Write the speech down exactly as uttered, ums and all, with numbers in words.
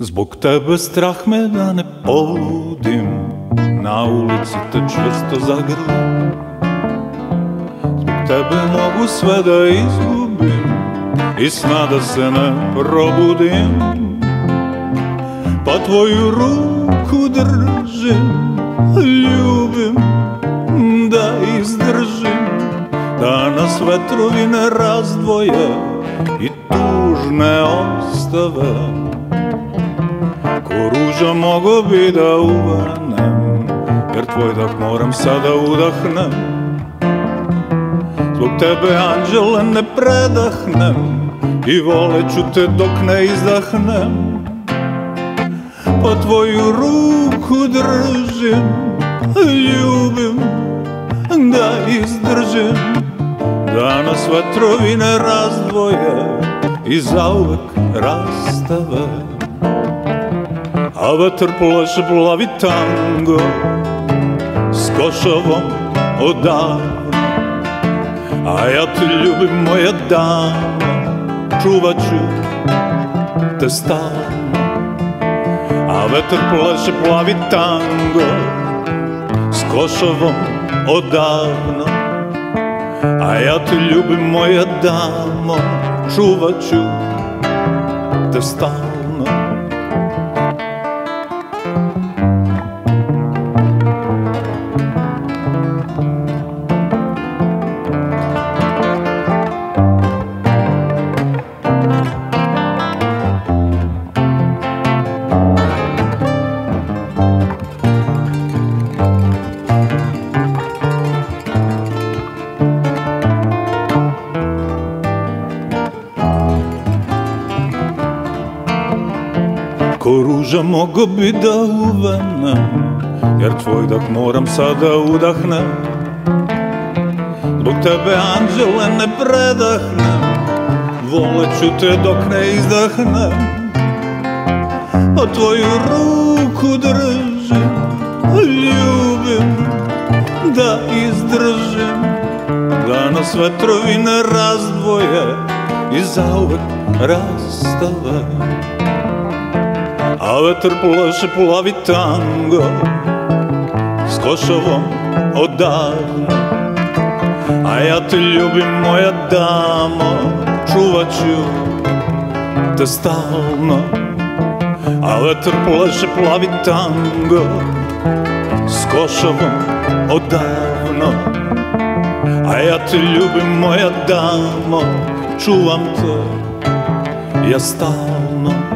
Zbog tebe strah me da ne poludim, na ulici te čvrsto zagrlim. Zbog tebe mogu sve da izgubim i sna da se ne probudim. Pa tvoju ruku držim, ljubim da izdržim, da nas vetrovi ne razdvoje i tužne ostave. Ko ruža mogo bi da uvanem, jer tvoj dah moram sada udahnem. Zbog tebe, anđele, ne predahnem i voleću te dok ne izdahnem. Pa tvoju ruku držim, ljubim da izdržim, da nas vetrovi ne razdvoje i zauvek rastave. A vetar plaše plavi tango s košavom odavno, a ja te ljubim, moja dama, čuvat ću te stalno. A vetar plaše plavi tango s košavom odavno, a ja te ljubim, moja damo, čuvat ću te stalno. Ko ruža mogo bi da uvanem, jer tvoj dah moram sada udahnem. Zbog tebe, anđele, ne predahnem, voleću te dok ne izdahnem. Pa tvoju ruku držim, ljubim da izdržim, da nas vetrovi ne razdvoje i zauvek rastave. A vetar plaše plavi tango s košavom odavno, a ja te ljubim, moja damo, čuvat ću te stalno. A vetar plaše plavi tango s košavom odavno, a ja te ljubim, moja damo, čuvam te ja stalno.